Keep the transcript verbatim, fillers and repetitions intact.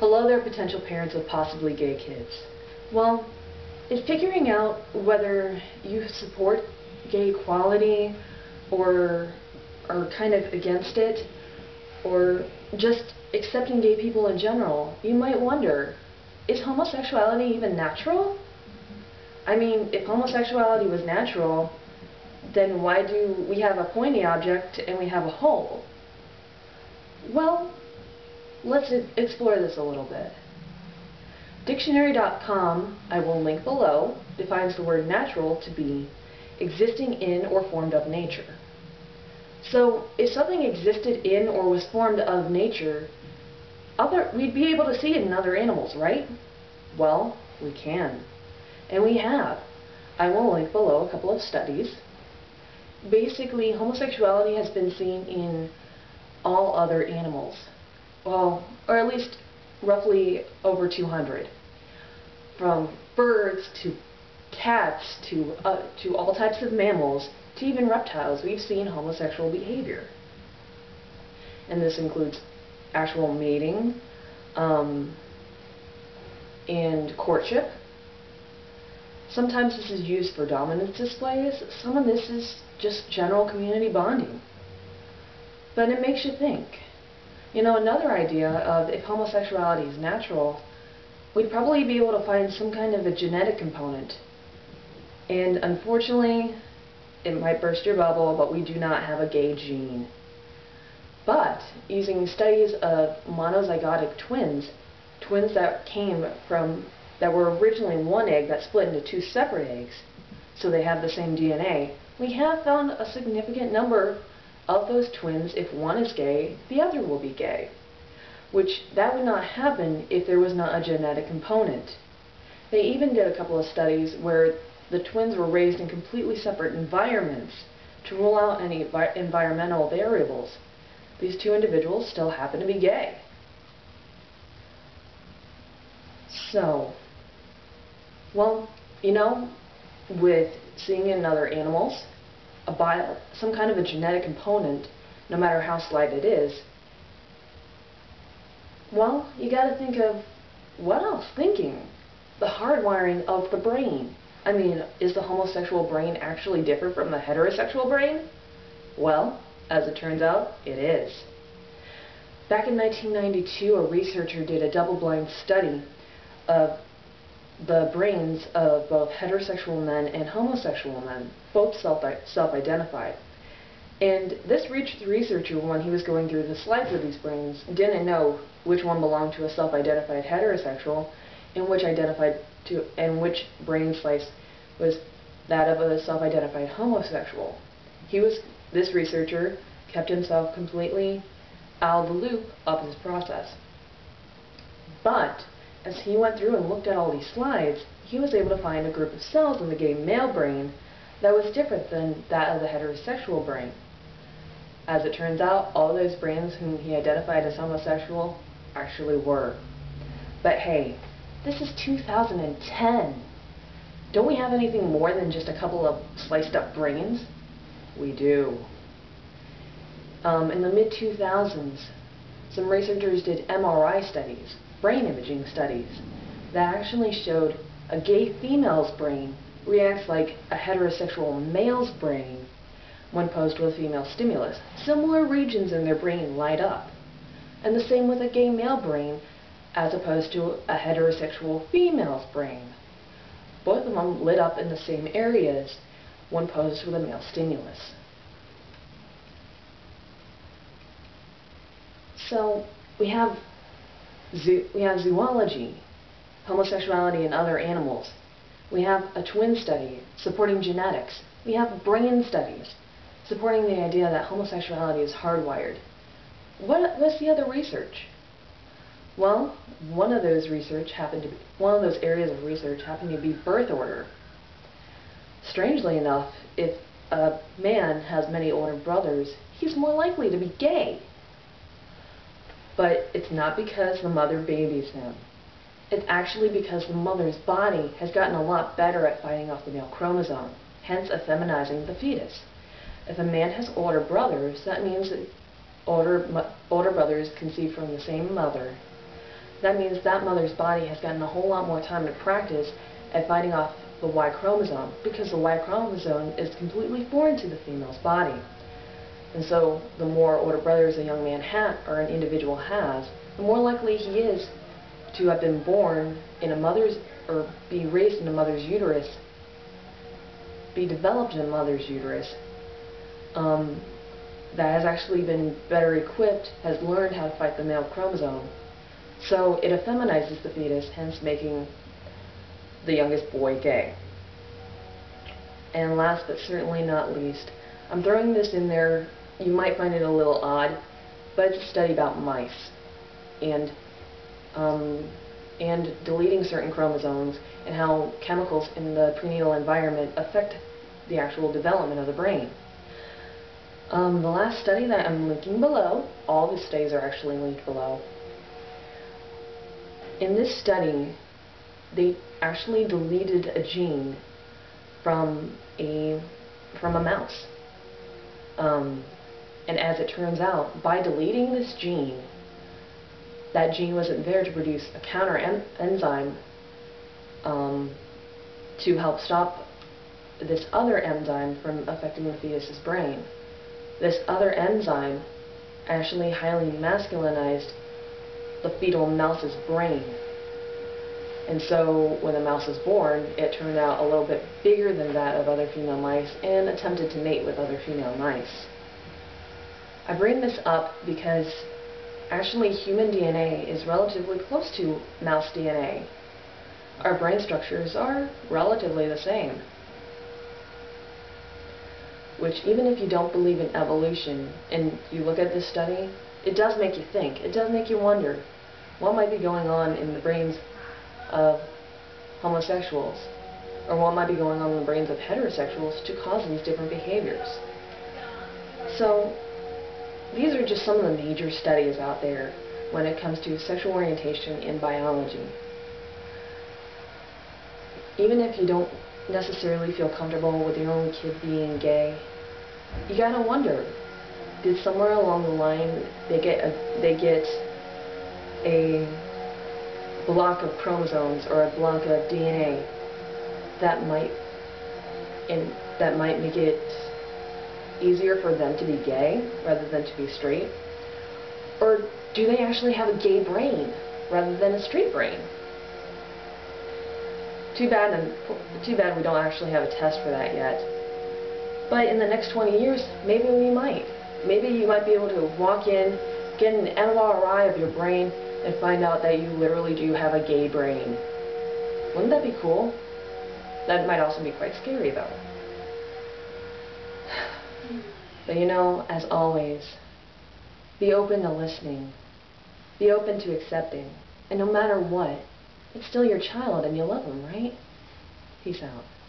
below their potential parents with possibly gay kids. Well, in figuring out whether you support gay equality or are kind of against it, or just accepting gay people in general, you might wonder, is homosexuality even natural? I mean, if homosexuality was natural, then why do we have a pointy object and we have a hole? Well, let's explore this a little bit. Dictionary dot com, I will link below, defines the word natural to be existing in or formed of nature. So, if something existed in or was formed of nature, other, we'd be able to see it in other animals, right? Well, we can. And we have. I will link below a couple of studies. Basically, homosexuality has been seen in all other animals. Well, or at least roughly over two hundred. From birds to cats to, uh, to all types of mammals, to even reptiles, we've seen homosexual behavior. And this includes actual mating um, and courtship. Sometimes this is used for dominance displays. Some of this is just general community bonding. But it makes you think. You know, another idea of if homosexuality is natural, we'd probably be able to find some kind of a genetic component. And unfortunately, it might burst your bubble, but we do not have a gay gene. But using studies of monozygotic twins, twins that came from, that were originally one egg that split into two separate eggs, so they have the same D N A, we have found a significant number of those twins, if one is gay, the other will be gay. Which, that would not happen if there was not a genetic component. They even did a couple of studies where the twins were raised in completely separate environments to rule out any vi- environmental variables. These two individuals still happen to be gay. So, well, you know, with seeing it in other animals, a bio, some kind of a genetic component, no matter how slight it is, well, you gotta think of what else? Thinking. The hardwiring of the brain. I mean, is the homosexual brain actually different from the heterosexual brain? Well, as it turns out, it is. Back in nineteen ninety-two, a researcher did a double-blind study of the brains of both heterosexual men and homosexual men, both self-identified. And this researcher, when he was going through the slides of these brains, didn't know which one belonged to a self-identified heterosexual and which identified to and which brain slice was that of a self-identified homosexual. He was this researcher kept himself completely out of the loop of this process. But as he went through and looked at all these slides, he was able to find a group of cells in the gay male brain that was different than that of the heterosexual brain. As it turns out, all those brains whom he identified as homosexual actually were. But hey, this is two thousand ten. Don't we have anything more than just a couple of sliced up brains? We do. Um, in the mid two thousands, some researchers did M R I studies, brain imaging studies, that actually showed a gay female's brain reacts like a heterosexual male's brain when posed with female stimulus. Similar regions in their brain light up. And the same with a gay male brain, as opposed to a heterosexual female's brain. Both of them lit up in the same areas when posed with a male stimulus. So we have, zoo we have zoology, homosexuality in other animals. We have a twin study supporting genetics. We have brain studies supporting the idea that homosexuality is hardwired. What was the other research? Well, one of those research happened to be, one of those areas of research happened to be birth order. Strangely enough, if a man has many older brothers, he's more likely to be gay. But it's not because the mother babies him. It's actually because the mother's body has gotten a lot better at fighting off the male chromosome, hence effeminizing the fetus. If a man has older brothers, that means that older, older brothers conceived from the same mother That means that mother's body has gotten a whole lot more time to practice at fighting off the Y chromosome, because the Y chromosome is completely foreign to the female's body. And so the more older brothers a young man ha or an individual has, the more likely he is to have been born in a mother's, or be raised in a mother's uterus, be developed in a mother's uterus, um, that has actually been better equipped, has learned how to fight the male chromosome. So it effeminizes the fetus, hence making the youngest boy gay. And last but certainly not least, I'm throwing this in there, you might find it a little odd, but it's a study about mice and um, and deleting certain chromosomes and how chemicals in the prenatal environment affect the actual development of the brain. Um, the last study that I'm linking below, all the studies are actually linked below. In this study, they actually deleted a gene from a from a mouse. Um, and as it turns out, by deleting this gene, that gene wasn't there to produce a counter en enzyme um, to help stop this other enzyme from affecting the fetus's brain. This other enzyme actually highly masculinized the fetal mouse's brain. And so when the mouse was born, it turned out a little bit bigger than that of other female mice and attempted to mate with other female mice. I bring this up because actually human D N A is relatively close to mouse D N A. Our brain structures are relatively the same. Which, even if you don't believe in evolution and you look at this study, it does make you think. It does make you wonder what might be going on in the brains of homosexuals, or what might be going on in the brains of heterosexuals to cause these different behaviors. So these are just some of the major studies out there when it comes to sexual orientation in biology. Even if you don't necessarily feel comfortable with your own kid being gay, you gotta wonder, did somewhere along the line they get a, they get a block of chromosomes or a block of D N A that might and that might make it easier for them to be gay rather than to be straight? Or do they actually have a gay brain rather than a straight brain? Too bad, and too bad we don't actually have a test for that yet. But in the next twenty years, maybe we might. Maybe you might be able to walk in, get an M R I of your brain, and find out that you literally do have a gay brain. Wouldn't that be cool? That might also be quite scary, though. But you know, as always, be open to listening. Be open to accepting. And no matter what, it's still your child and you love them, right? Peace out.